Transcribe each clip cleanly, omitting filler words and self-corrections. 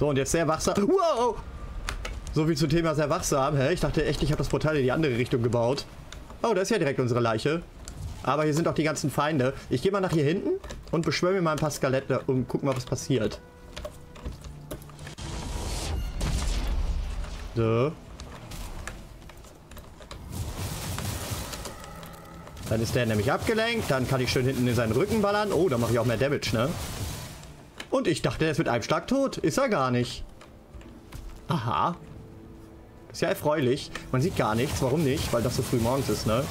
So, und jetzt sehr wachsam. Wow! So viel zum Thema sehr wachsam. Hä? Ich dachte echt, ich habe das Portal in die andere Richtung gebaut. Oh, da ist ja direkt unsere Leiche. Aber hier sind auch die ganzen Feinde. Ich gehe mal nach hier hinten und beschwöre mir mal ein paar Skelette und gucken mal, was passiert. So. Dann ist der nämlich abgelenkt. Dann kann ich schön hinten in seinen Rücken ballern. Oh, da mache ich auch mehr Damage, ne? Und ich dachte, er ist mit einem Schlag tot. Ist er gar nicht. Aha. Ist ja erfreulich. Man sieht gar nichts. Warum nicht? Weil das so früh morgens ist, ne?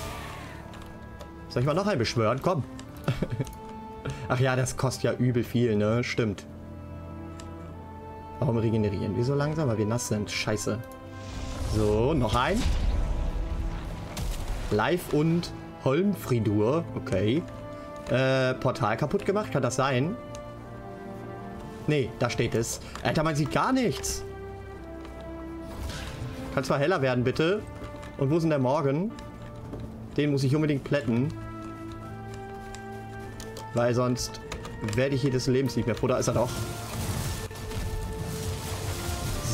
Soll ich mal noch einen beschwören? Komm. Ach ja, das kostet ja übel viel, ne? Stimmt. Warum regenerieren wir so langsam? Weil wir nass sind. Scheiße. So, noch ein. Live und Holmfridur. Okay. Portal kaputt gemacht. Kann das sein? Nee, da steht es. Alter, man sieht gar nichts. Kann zwar heller werden, bitte. Und wo ist denn der Morgen? Den muss ich unbedingt plätten. Weil sonst werde ich jedes Lebens nicht mehr froh. Da ist er doch.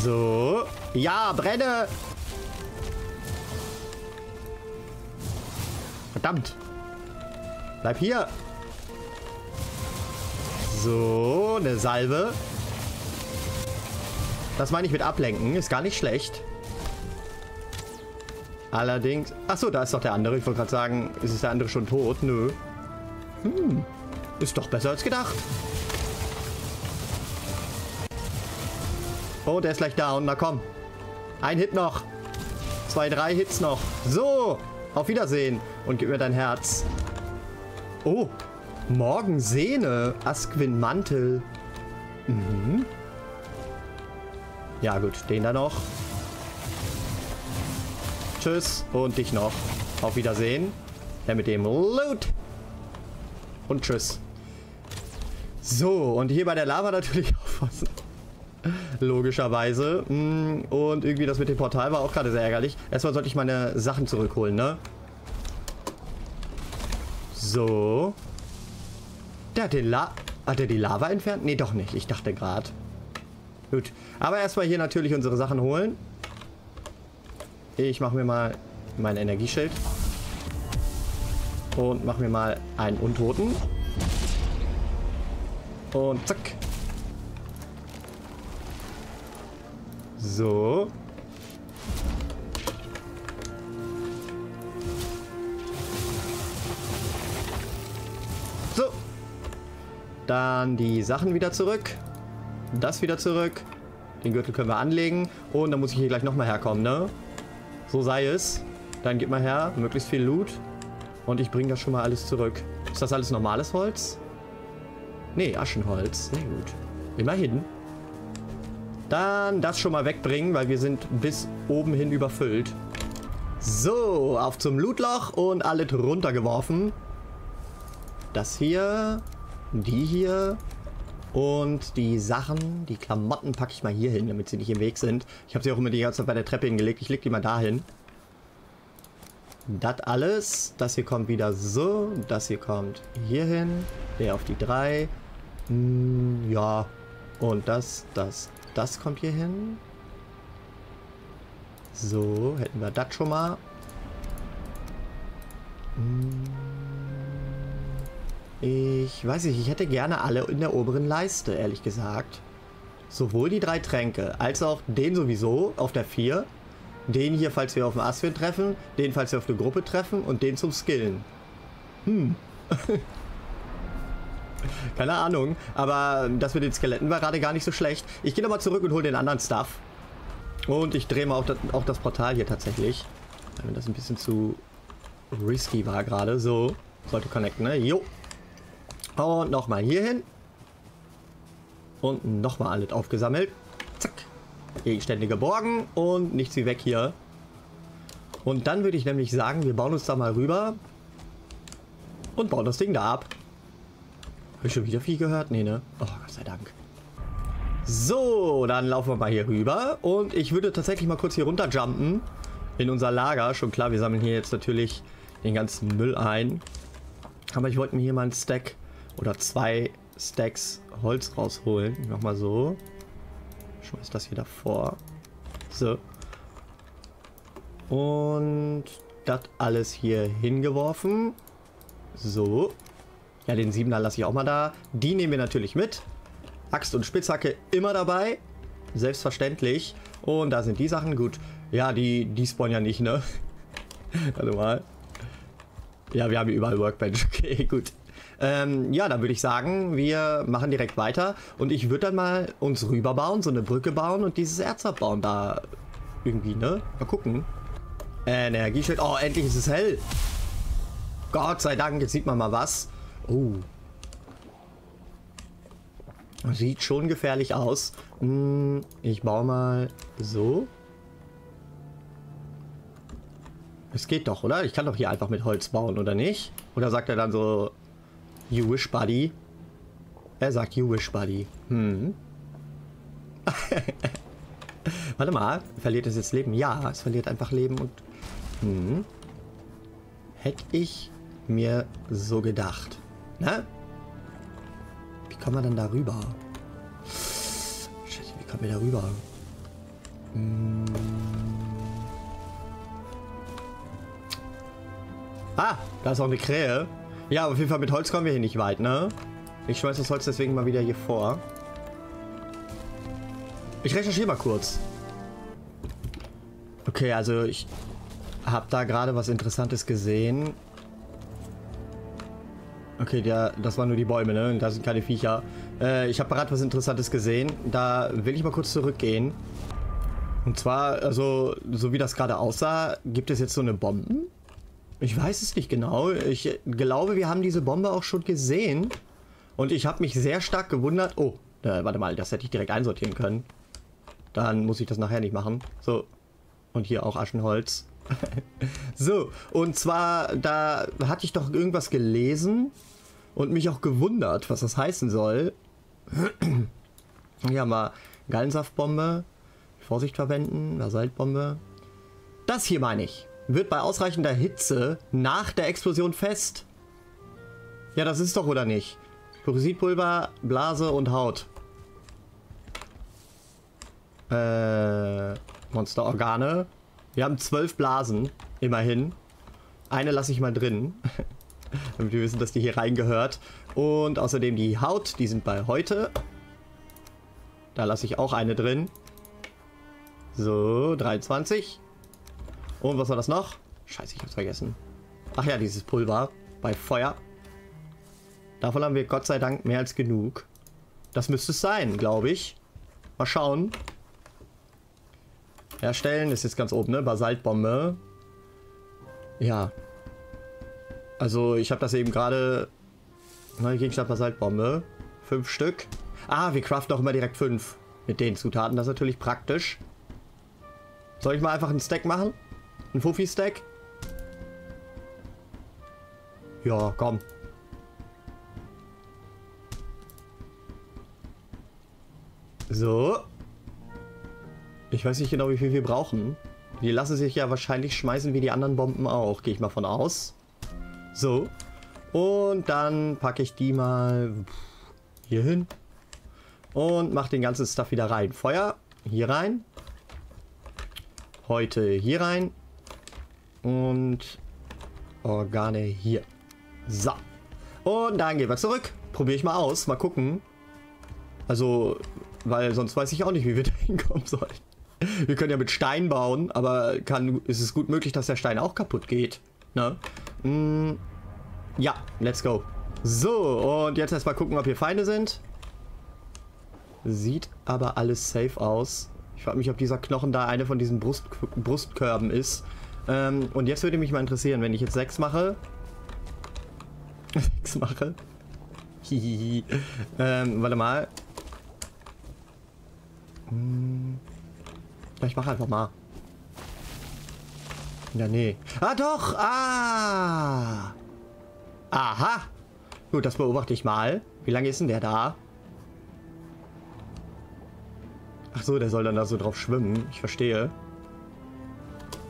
So. Ja, brenne! Verdammt. Bleib hier. So, eine Salve. Das meine ich mit ablenken. Ist gar nicht schlecht. Allerdings... Achso, da ist doch der andere. Ich wollte gerade sagen, ist der andere schon tot? Nö. Hm. Ist doch besser als gedacht. Oh, der ist gleich down. Na komm. Ein Hit noch. 2, 3 Hits noch. So. Auf Wiedersehen. Und gib mir dein Herz. Oh. Morgensehne. Asquin Mantel. Mhm. Ja gut, den da noch. Tschüss und dich noch. Auf Wiedersehen. Ja, mit dem Loot. Und tschüss. So, und hier bei der Lava natürlich aufpassen. Logischerweise. Und irgendwie das mit dem Portal war auch gerade sehr ärgerlich. Erstmal sollte ich meine Sachen zurückholen, ne? So. Der hat den hat er die Lava entfernt? Nee, doch nicht. Ich dachte gerade. Gut. Aber erstmal hier natürlich unsere Sachen holen. Ich mache mir mal mein Energieschild. Und mache mir mal einen Untoten. Und zack. So. So. Dann die Sachen wieder zurück. Das wieder zurück. Den Gürtel können wir anlegen. Und dann muss ich hier gleich nochmal herkommen, ne? So sei es. Dann gib mal her. Möglichst viel Loot. Und ich bringe das schon mal alles zurück. Ist das alles normales Holz? Nee, Aschenholz. Sehr gut. Immerhin. Dann das schon mal wegbringen, weil wir sind bis oben hin überfüllt. So, auf zum Lootloch und alles runtergeworfen. Das hier. Die hier. Und die Sachen, die Klamotten packe ich mal hier hin, damit sie nicht im Weg sind. Ich habe sie auch immer die ganze Zeit bei der Treppe hingelegt. Ich lege die mal dahin. Das alles. Das hier kommt wieder so. Das hier kommt hier hin. Der auf die 3. Ja. Und das kommt hier hin. So, hätten wir das schon mal. Ich weiß nicht, ich hätte gerne alle in der oberen Leiste, ehrlich gesagt. Sowohl die 3 Tränke, als auch den sowieso auf der 4. Den hier, falls wir auf dem Asphalt treffen. Den, falls wir auf eine Gruppe treffen. Und den zum Skillen. Hm. Keine Ahnung. Aber das mit den Skeletten war gerade gar nicht so schlecht. Ich gehe nochmal zurück und hole den anderen Stuff. Und ich drehe mal auch das Portal hier tatsächlich. Weil mir das ein bisschen zu risky war gerade. So. Sollte connecten, ne? Jo. Und nochmal hier hin. Und nochmal alles aufgesammelt. Zack. Gegenstände geborgen. Und nichts wie weg hier. Und dann würde ich nämlich sagen, wir bauen uns da mal rüber. Und bauen das Ding da ab. Habe ich schon wieder viel gehört? Nee, ne? Oh, Gott sei Dank. So, dann laufen wir mal hier rüber. Und ich würde tatsächlich mal kurz hier runter jumpen. In unser Lager. Schon klar, wir sammeln hier jetzt natürlich den ganzen Müll ein. Aber ich wollte mir hier mal einen Stack oder 2 Stacks Holz rausholen. Ich mach mal so. Schmeiß das wieder vor. So. Und das alles hier hingeworfen. So. Ja, den 7er lasse ich auch mal da. Die nehmen wir natürlich mit. Axt und Spitzhacke immer dabei. Selbstverständlich. Und da sind die Sachen. Gut. Ja, die spawnen ja nicht, ne? Warte mal. Ja, wir haben hier überall Workbench. Okay, gut. Ja, dann würde ich sagen, wir machen direkt weiter. Und ich würde dann mal uns rüber bauen, so eine Brücke bauen und dieses Erz abbauen. Da irgendwie, ne? Mal gucken. Energieschild. Oh, endlich ist es hell. Gott sei Dank, jetzt sieht man mal was. Oh. Sieht schon gefährlich aus. Ich baue mal so. Es geht doch, oder? Ich kann doch hier einfach mit Holz bauen, oder nicht? Oder sagt er dann so, you wish, buddy? Er sagt, you wish, buddy. Hm. Warte mal, verliert es jetzt Leben? Ja, es verliert einfach Leben und... Hm. Hätte ich mir so gedacht. Ne? Wie kommen wir denn da rüber? Shit, wie kommen wir da rüber? Hm. Ah, da ist auch eine Krähe. Ja, auf jeden Fall mit Holz kommen wir hier nicht weit, ne? Ich schmeiß das Holz deswegen mal wieder hier vor. Ich recherchiere mal kurz. Okay, also ich habe da gerade was Interessantes gesehen. Okay, das waren nur die Bäume, ne? Da sind keine Viecher. Ich habe gerade was Interessantes gesehen. Da will ich mal kurz zurückgehen. Und zwar, also, so wie das gerade aussah, gibt es jetzt so eine Bomben? Ich weiß es nicht genau. Ich glaube, wir haben diese Bombe auch schon gesehen. Und ich habe mich sehr stark gewundert. Oh, warte mal, das hätte ich direkt einsortieren können. Dann muss ich das nachher nicht machen. So. Und hier auch Aschenholz. So, und zwar, da hatte ich doch irgendwas gelesen und mich auch gewundert, was das heißen soll. Hier haben wir Gallensaftbombe. Vorsicht verwenden, Basaltbombe. Das hier meine ich. Wird bei ausreichender Hitze nach der Explosion fest. Ja, das ist doch, oder nicht? Pyroxidpulver, Blase und Haut. Monsterorgane. Wir haben 12 Blasen, immerhin. Eine lasse ich mal drin, damit wir wissen, dass die hier reingehört. Und außerdem die Haut, die sind bei heute. Da lasse ich auch eine drin. So, 23. Und was war das noch? Scheiße, ich hab's vergessen. Ach ja, dieses Pulver bei Feuer. Davon haben wir Gott sei Dank mehr als genug. Das müsste es sein, glaube ich. Mal schauen. Herstellen ist jetzt ganz oben, ne? Basaltbombe. Ja. Also, ich habe das eben gerade... Neue Gegenstand Basaltbombe. 5 Stück. Ah, wir craften auch immer direkt 5. Mit den Zutaten, das ist natürlich praktisch. Soll ich mal einfach einen Stack machen? Ein Fuffi-Stack? Ja, komm. So. Ich weiß nicht genau, wie viel wir brauchen. Die lassen sich ja wahrscheinlich schmeißen wie die anderen Bomben auch. Gehe ich mal von aus. So. Und dann packe ich die mal hier hin. Und mache den ganzen Stuff wieder rein. Feuer hier rein. Heute hier rein. Und Organe hier. So. Und dann gehen wir zurück. Probiere ich mal aus. Mal gucken. Also, weil sonst weiß ich auch nicht, wie wir da hinkommen sollen. Wir können ja mit Stein bauen, aber ist es gut möglich, dass der Stein auch kaputt geht. Ne? Ja, let's go. So, und jetzt erstmal gucken, ob hier Feinde sind. Sieht aber alles safe aus. Ich frage mich, ob dieser Knochen da eine von diesen Brustkörben ist. Und jetzt würde mich mal interessieren, wenn ich jetzt 6 mache. 6 mache? Hihihi. Warte mal. Ich mache einfach mal. Ja, nee. Ah, doch! Ah! Aha! Gut, das beobachte ich mal. Wie lange ist denn der da? Ach so, der soll dann da so drauf schwimmen. Ich verstehe.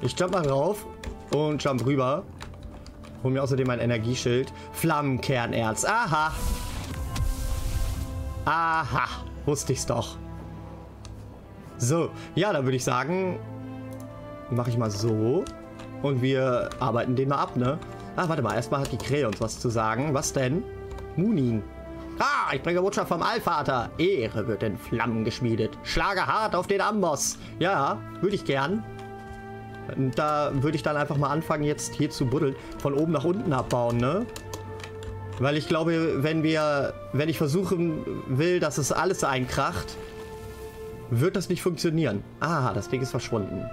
Ich jump mal drauf und jump rüber. Hol mir außerdem ein Energieschild. Flammenkernerz. Aha! Aha! Wusste ich's doch. So, ja, dann würde ich sagen, mache ich mal so und wir arbeiten den mal ab, ne? Ah, warte mal, erstmal hat die Krähe uns was zu sagen. Was denn? Munin. Ah, ich bringe Botschaft vom Allvater. Ehre wird in Flammen geschmiedet. Schlage hart auf den Amboss. Ja, würde ich gern. Und da würde ich dann einfach mal anfangen, jetzt hier zu buddeln. Von oben nach unten abbauen, ne? Weil ich glaube, wenn ich versuchen will, dass es alles einkracht, wird das nicht funktionieren. Ah, das Ding ist verschwunden.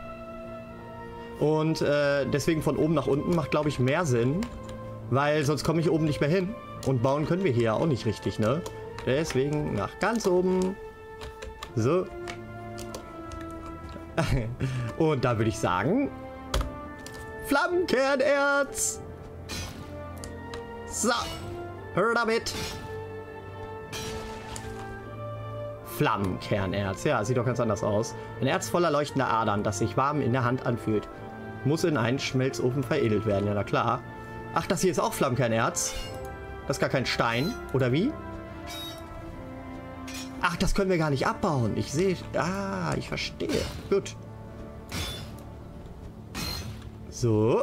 Und deswegen von oben nach unten macht, glaube ich, mehr Sinn. Weil sonst komme ich oben nicht mehr hin. Und bauen können wir hier ja auch nicht richtig, ne? Deswegen nach ganz oben. So. Und da würde ich sagen, Flammenkernerz! So, hör damit! Flammenkernerz, ja, sieht doch ganz anders aus. Ein Erz voller leuchtender Adern, das sich warm in der Hand anfühlt. Muss in einen Schmelzofen veredelt werden, ja na klar. Ach, das hier ist auch Flammenkernerz? Das ist gar kein Stein, oder wie? Ach, das können wir gar nicht abbauen. Ich sehe... Ah, ich verstehe. Gut. So.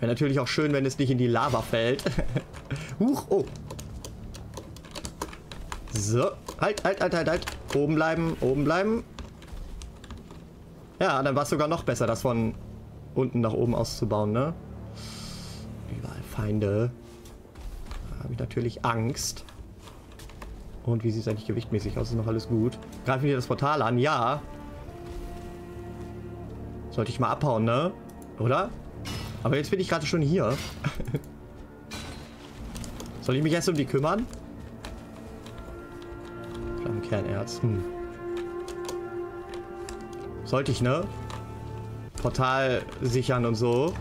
Wäre natürlich auch schön, wenn es nicht in die Lava fällt. Huch, oh. So. Halt, halt, halt, halt, halt. Oben bleiben, oben bleiben. Ja, dann war es sogar noch besser, das von unten nach oben auszubauen, ne? Überall Feinde. Da habe ich natürlich Angst. Und wie sieht es eigentlich gewichtmäßig aus? Ist noch alles gut? Greifen wir das Portal an? Ja. Sollte ich mal abhauen, ne? Oder? Aber jetzt bin ich gerade schon hier. Soll ich mich erst um die kümmern? Flammenkernerz. Hm. Sollte ich, ne? Portal sichern und so.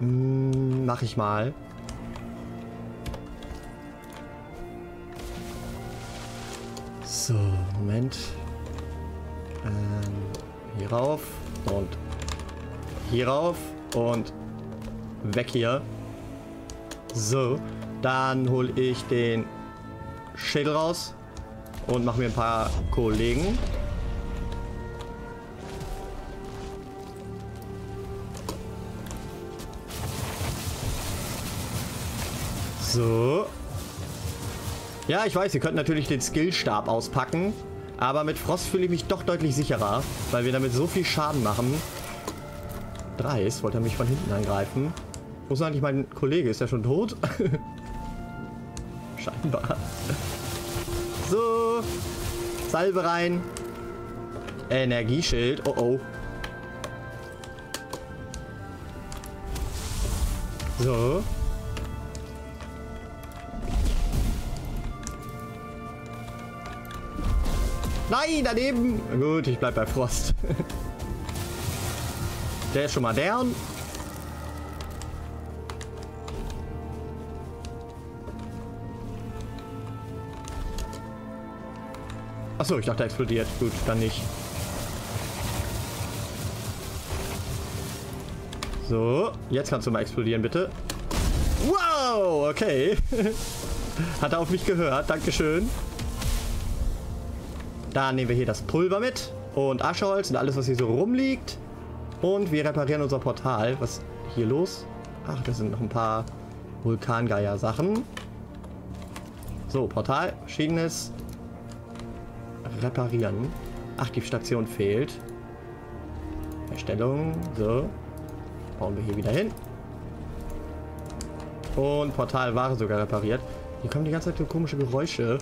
Hm, mach ich mal. So, Moment. Hier rauf und hier rauf und weg hier. So, dann hole ich den Schädel raus und mache mir ein paar Kollegen. So. Ja, ich weiß, ihr könnt natürlich den Skillstab auspacken, aber mit Frost fühle ich mich doch deutlich sicherer, weil wir damit so viel Schaden machen. Dreist, wollte er mich von hinten angreifen. Wo ist eigentlich mein Kollege? Ist er schon tot? Scheinbar. So, Salbe rein. Energieschild, oh oh. So. Nein, daneben. Gut, ich bleib bei Frost. Der ist schon mal down. Achso, ich dachte, er explodiert. Gut, dann nicht. So, jetzt kannst du mal explodieren, bitte. Wow, okay. Hat er auf mich gehört. Dankeschön. Da nehmen wir hier das Pulver mit und Aschholz und alles, was hier so rumliegt. Und wir reparieren unser Portal. Was ist hier los? Ach, das sind noch ein paar Vulkangeier-Sachen. So, Portal, verschiedenes. Reparieren. Ach, die Station fehlt. Erstellung, so. Bauen wir hier wieder hin. Und Portal war sogar repariert. Hier kommen die ganze Zeit so komische Geräusche.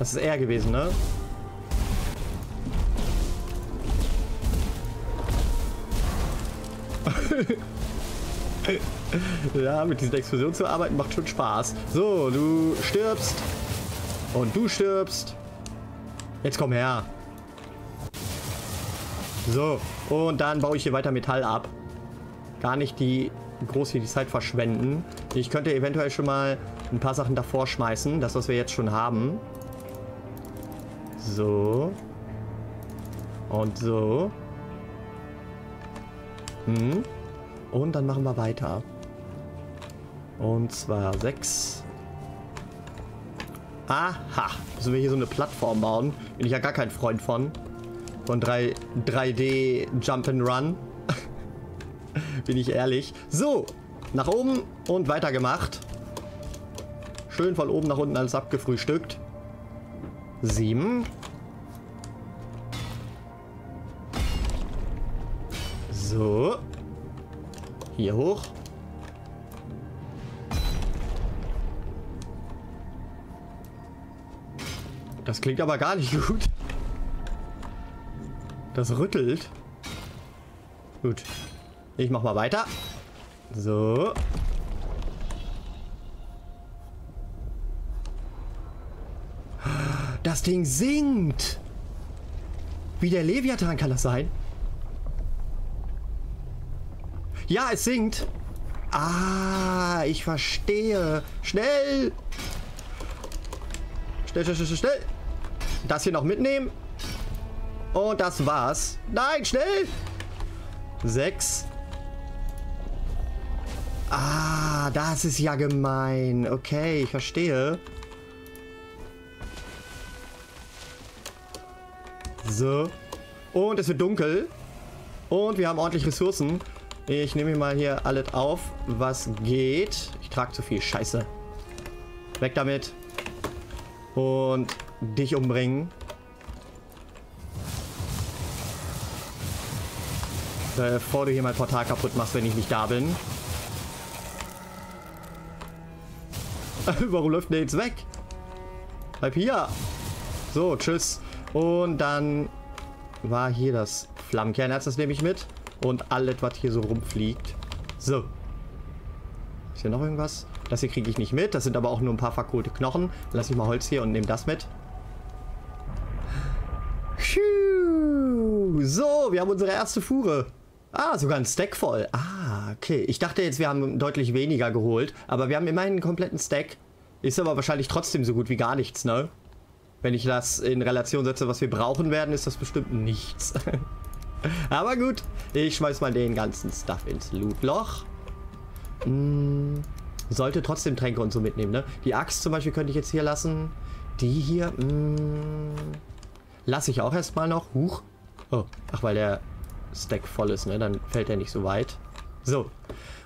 Das ist er gewesen, ne? Ja, mit diesen Explosionen zu arbeiten macht schon Spaß. So, du stirbst. Und du stirbst. Jetzt komm her. So, und dann baue ich hier weiter Metall ab. Gar nicht groß hier die Zeit verschwenden. Ich könnte eventuell schon mal ein paar Sachen davor schmeißen. Das, was wir jetzt schon haben. So. Und so. Hm. Und dann machen wir weiter. Und zwar 6, Aha. Müssen wir hier so eine Plattform bauen. Bin ich ja gar kein Freund von. Von 3D Jump'n'Run. Bin ich ehrlich. So. Nach oben und weitergemacht. Schön von oben nach unten alles abgefrühstückt. 7. So. Hier hoch. Das klingt aber gar nicht gut. Das rüttelt. Gut. Ich mach mal weiter. So. Das Ding sinkt. Wie der Leviathan kann das sein? Ja, es sinkt. Ah, ich verstehe. Schnell. Schnell, schnell, schnell, schnell. Das hier noch mitnehmen. Und das war's. Nein, schnell. 6. Ah, das ist ja gemein. Okay, ich verstehe. So. Und es wird dunkel. Und wir haben ordentlich Ressourcen. Ich nehme mir mal hier alles auf, was geht. Ich trage zu viel Scheiße. Weg damit. Und dich umbringen. Bevor du hier mein Portal kaputt machst, wenn ich nicht da bin. Warum läuft der jetzt weg? Bleib hier. So, tschüss. Und dann war hier das Flammenkernherz, das nehme ich mit. Und alles, was hier so rumfliegt. So. Ist hier noch irgendwas? Das hier kriege ich nicht mit. Das sind aber auch nur ein paar verkohlte Knochen. Lass ich mal Holz hier und nehme das mit. So, wir haben unsere erste Fuhre. Ah, sogar ein Stack voll. Ah, okay. Ich dachte jetzt, wir haben deutlich weniger geholt. Aber wir haben immerhin einen kompletten Stack. Ist aber wahrscheinlich trotzdem so gut wie gar nichts, ne? Wenn ich das in Relation setze, was wir brauchen werden, ist das bestimmt nichts. Aber gut, ich schmeiß mal den ganzen Stuff ins Lootloch. Sollte trotzdem Tränke und so mitnehmen, ne? Die Axt zum Beispiel könnte ich jetzt hier lassen. Die hier, lasse ich auch erstmal noch. Huch. Oh, ach, weil der Stack voll ist, ne? Dann fällt er nicht so weit. So.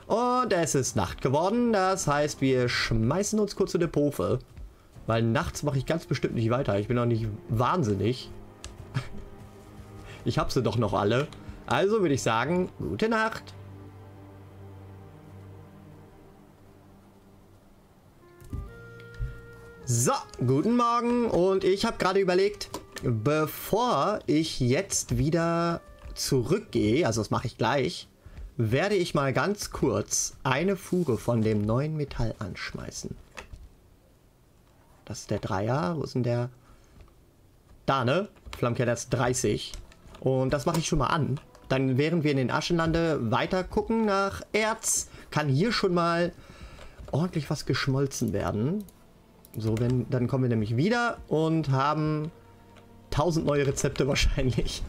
Und es ist Nacht geworden. Das heißt, wir schmeißen uns kurz in die Pofe. Weil nachts mache ich ganz bestimmt nicht weiter. Ich bin noch nicht wahnsinnig. Ich hab sie doch noch alle. Also würde ich sagen, gute Nacht. So, guten Morgen. Und ich habe gerade überlegt, bevor ich jetzt wieder zurückgehe, also das mache ich gleich, werde ich mal ganz kurz eine Fuhre von dem neuen Metall anschmeißen. Das ist der Dreier. Wo ist denn der? Da, ne? Flammkernerz 30. Und das mache ich schon mal an. Dann, während wir in den Aschenlande weiter gucken nach Erz, kann hier schon mal ordentlich was geschmolzen werden. So, dann kommen wir nämlich wieder und haben 1000 neue Rezepte wahrscheinlich.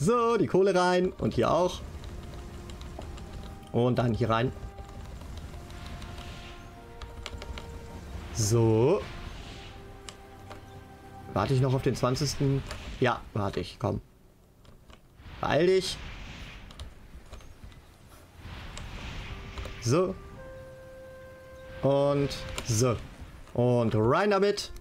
So, die Kohle rein und hier auch. Und dann hier rein. So. Warte ich noch auf den 20. Ja, warte ich, komm. Beeil dich. So. Und so. Und rein damit.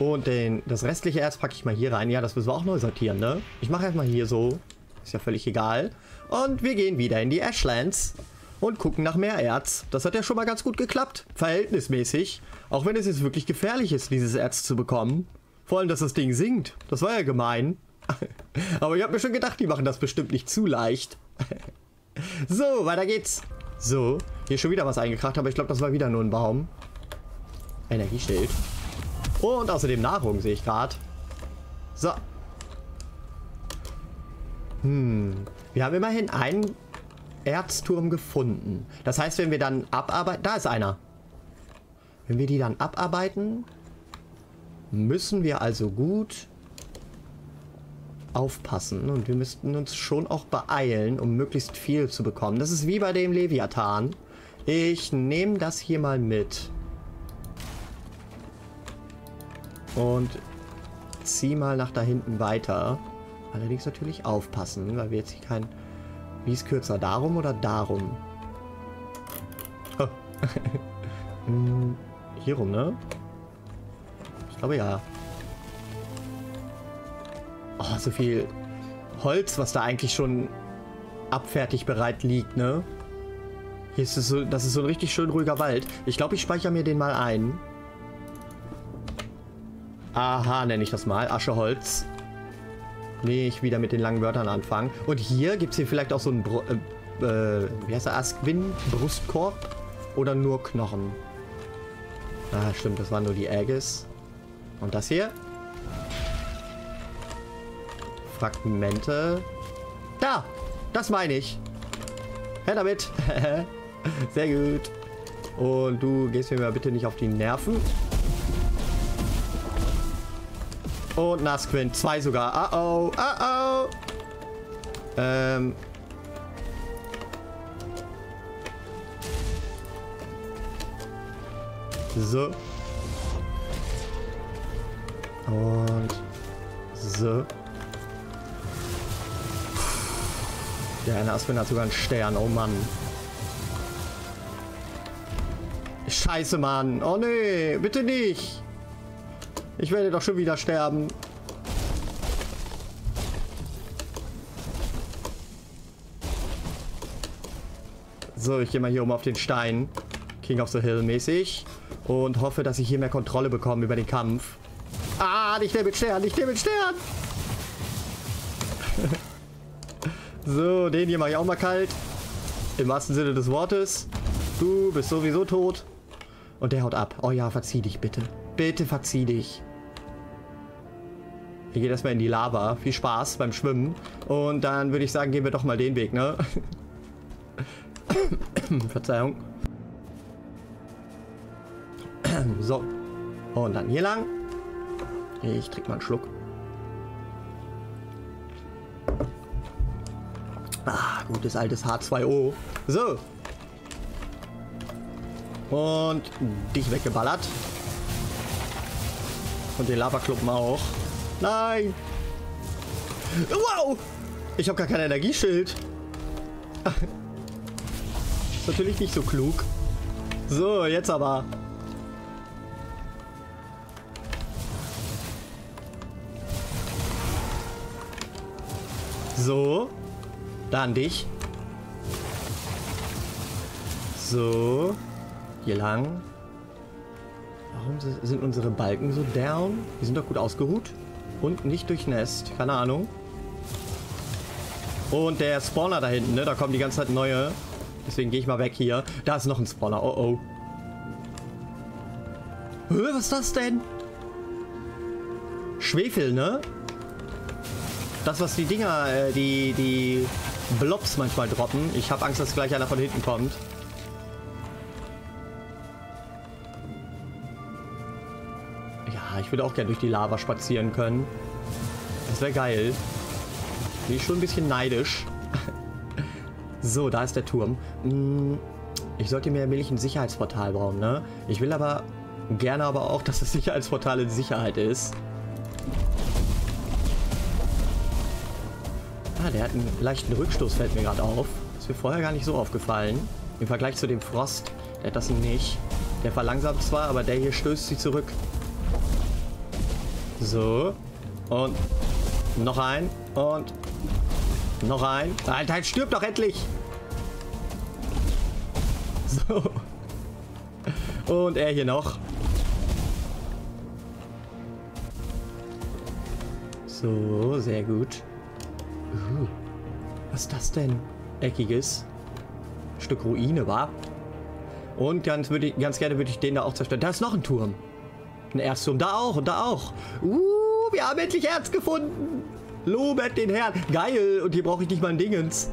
Und das restliche Erz packe ich mal hier rein. Ja, das müssen wir auch neu sortieren, ne? Ich mache erstmal hier so. Ist ja völlig egal. Und wir gehen wieder in die Ashlands. Und gucken nach mehr Erz. Das hat ja schon mal ganz gut geklappt. Verhältnismäßig. Auch wenn es jetzt wirklich gefährlich ist, dieses Erz zu bekommen. Vor allem, dass das Ding sinkt. Das war ja gemein. Aber ich habe mir schon gedacht, die machen das bestimmt nicht zu leicht. So, weiter geht's. So, hier schon wieder was eingekracht, aber ich glaube, das war wieder nur ein Baum. Energieschild. Und außerdem Nahrung, sehe ich gerade. So. Wir haben immerhin einen Erzturm gefunden. Das heißt, wenn wir dann abarbeiten... Da ist einer. Wenn wir die dann abarbeiten, müssen wir also gut aufpassen. Und wir müssten uns schon auch beeilen, um möglichst viel zu bekommen. Das ist wie bei dem Leviathan. Ich nehme das hier mal mit. Und zieh mal nach da hinten weiter. Allerdings natürlich aufpassen, weil wir jetzt hier kein... Wie ist kürzer? Darum oder darum? Oh. Hier rum, ne? Ich glaube ja. Oh, so viel Holz, was da eigentlich schon abfertig bereit liegt, ne? Hier ist es so, das ist so ein richtig schön ruhiger Wald. Ich glaube, ich speichere mir den mal ein. Aha, nenne ich das mal. Ascheholz. Nicht wieder mit den langen Wörtern anfangen. Und hier gibt es hier vielleicht auch so einen wie heißt der? Askwin? Brustkorb? Oder nur Knochen? Ah, stimmt, das waren nur die Ägis. Und das hier? Fragmente. Da! Das meine ich! Her damit! Sehr gut! Und du gehst mir mal bitte nicht auf die Nerven. Und Nasquint. 2 sogar. Uh-oh. Uh-oh. So. Und. So. Der eine Aspen hat sogar einen Stern. Oh Mann. Scheiße, Mann. Oh nee. Bitte nicht. Ich werde doch schon wieder sterben. So, ich gehe mal hier oben auf den Stein. King of the Hill mäßig. Und hoffe, dass ich hier mehr Kontrolle bekomme über den Kampf. Ah, nicht der mit Stern, nicht der mit Stern! So, den hier mache ich auch mal kalt. Im wahrsten Sinne des Wortes. Du bist sowieso tot. Und der haut ab. Oh ja, verzieh dich bitte. Bitte verzieh dich. Wir gehen erstmal in die Lava. Viel Spaß beim Schwimmen. Und dann würde ich sagen, gehen wir doch mal den Weg, ne? Verzeihung. So. Und dann hier lang. Ich trinke mal einen Schluck. Ah, gutes altes H2O. So. Und dich weggeballert. Und den Lavaklumpen auch. Nein! Wow! Ich habe gar kein Energieschild. Ist natürlich nicht so klug. So, jetzt aber. So. Dann dich. So. Hier lang. Warum sind unsere Balken so down? Die sind doch gut ausgeruht. Und nicht durchnässt. Keine Ahnung. Und der Spawner da hinten, ne? Da kommen die ganze Zeit neue. Deswegen gehe ich mal weg hier. Da ist noch ein Spawner. Oh, oh. Hö, was ist das denn? Schwefel, ne? Das, was die Dinger, die Blobs manchmal droppen. Ich habe Angst, dass gleich einer von hinten kommt. Ich würde auch gerne durch die Lava spazieren können. Das wäre geil. Bin ich schon ein bisschen neidisch. So, da ist der Turm. Ich sollte mir nämlich ein Sicherheitsportal bauen, ne? Ich will aber gerne auch, dass das Sicherheitsportal in Sicherheit ist. Ah, der hat einen leichten Rückstoß, fällt mir gerade auf. Ist mir vorher gar nicht so aufgefallen. Im Vergleich zu dem Frost, der hat das nicht. Der verlangsamt zwar, aber der hier stößt sie zurück. So. Und noch ein. Und noch ein. Alter, stirb doch endlich! So. Und er hier noch. So, sehr gut. Was ist das denn? Eckiges. Stück Ruine, wa? Und ganz gerne würde ich den da auch zerstören. Da ist noch ein Turm. Ein Erzturm. Da auch und da auch. Wir haben endlich Erz gefunden. Lobet den Herrn. Geil. Und hier brauche ich nicht mal ein Dingens.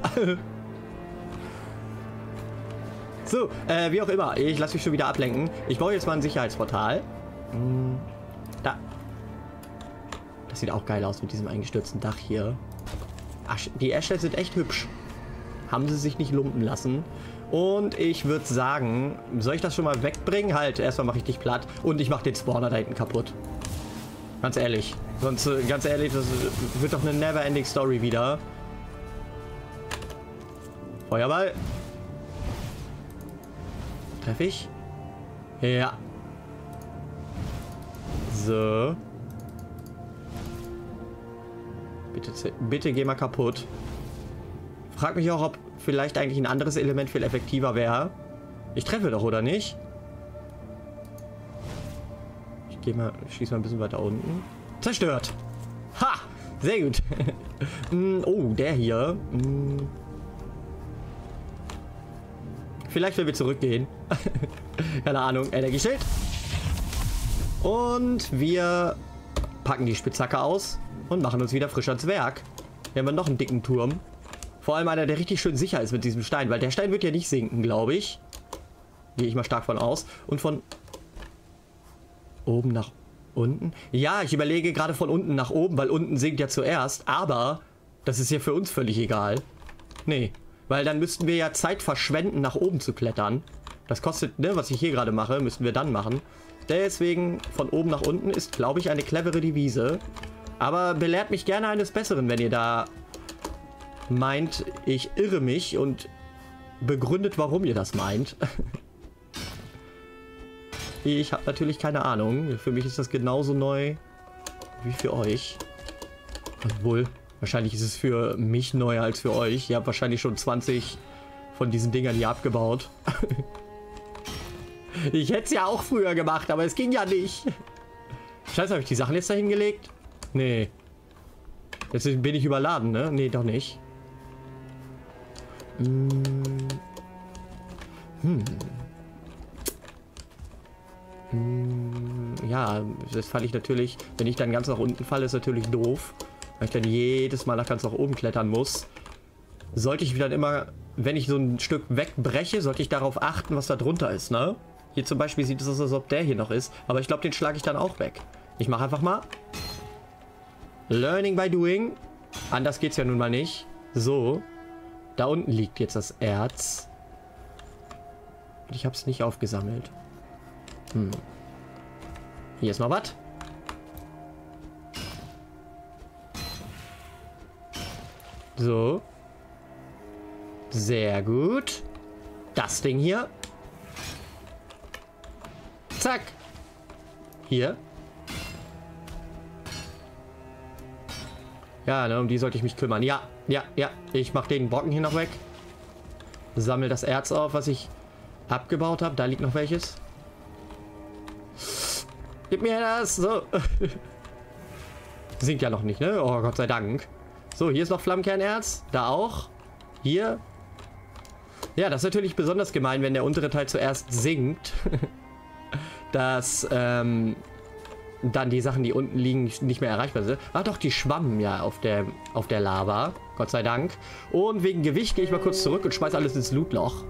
So, wie auch immer. Ich lasse mich schon wieder ablenken. Ich baue jetzt mal ein Sicherheitsportal. Da. Das sieht auch geil aus mit diesem eingestürzten Dach hier. Die Äste sind echt hübsch. Haben sie sich nicht lumpen lassen. Und ich würde sagen, soll ich das schon mal wegbringen? Halt, erstmal mache ich dich platt und ich mache den Spawner da hinten kaputt. Ganz ehrlich. Sonst, ganz ehrlich, das wird doch eine Neverending Story wieder. Feuerball. Treffe ich? Ja. So. Bitte geh mal kaputt. Frag mich auch, ob vielleicht eigentlich ein anderes Element viel effektiver wäre. Ich treffe doch, oder nicht? Ich gehe mal, schieß mal ein bisschen weiter unten. Zerstört! Ha! Sehr gut. Oh, der hier. Vielleicht, wenn wir zurückgehen. Keine Ahnung. Energieschild. Und wir packen die Spitzhacke aus und machen uns wieder frisch ans Werk. Hier haben wir noch einen dicken Turm. Vor allem einer, der richtig schön sicher ist mit diesem Stein, weil der Stein wird ja nicht sinken, glaube ich. Gehe ich mal stark von aus. Und von oben nach unten? Ja, ich überlege gerade von unten nach oben, weil unten sinkt ja zuerst. Aber das ist ja für uns völlig egal. Nee, weil dann müssten wir ja Zeit verschwenden, nach oben zu klettern. Das kostet, ne, was ich hier gerade mache, müssten wir dann machen. Deswegen von oben nach unten ist, glaube ich, eine clevere Devise. Aber belehrt mich gerne eines Besseren, wenn ihr da meint, ich irre mich, und begründet, warum ihr das meint. Ich habe natürlich keine Ahnung. Für mich ist das genauso neu wie für euch. Obwohl, wahrscheinlich ist es für mich neuer als für euch. Ihr habt wahrscheinlich schon 20 von diesen Dingern hier abgebaut. Ich hätte es ja auch früher gemacht, aber es ging ja nicht. Scheiße, habe ich die Sachen jetzt dahin gelegt? Nee. Jetzt bin ich überladen, ne? Nee, doch nicht. Ja, das falle ich natürlich, wenn ich dann ganz nach unten falle, ist natürlich doof, weil ich dann jedes Mal nach ganz nach oben klettern muss. Sollte ich dann immer, wenn ich so ein Stück wegbreche, sollte ich darauf achten, was da drunter ist, ne? Hier zum Beispiel sieht es aus, als ob der hier noch ist, aber ich glaube, den schlage ich dann auch weg. Ich mache einfach mal Learning by Doing. Anders geht's ja nun mal nicht. So, da unten liegt jetzt das Erz. Und ich habe es nicht aufgesammelt. Hier ist noch was. So. Sehr gut. Das Ding hier. Zack. Hier. Ja, ne, um die sollte ich mich kümmern. Ja, ja, ja. Ich mache den Brocken hier noch weg. Sammle das Erz auf, was ich abgebaut habe. Da liegt noch welches. Gib mir das. So. Sinkt ja noch nicht, ne? Oh, Gott sei Dank. So, hier ist noch Flammenkernerz. Da auch. Hier. Ja, das ist natürlich besonders gemein, wenn der untere Teil zuerst sinkt. Dass dann die Sachen, die unten liegen, nicht mehr erreichbar sind. Ach doch, die schwammen ja auf der Lava. Gott sei Dank. Und wegen Gewicht gehe ich mal kurz zurück und schmeiß alles ins Lootloch.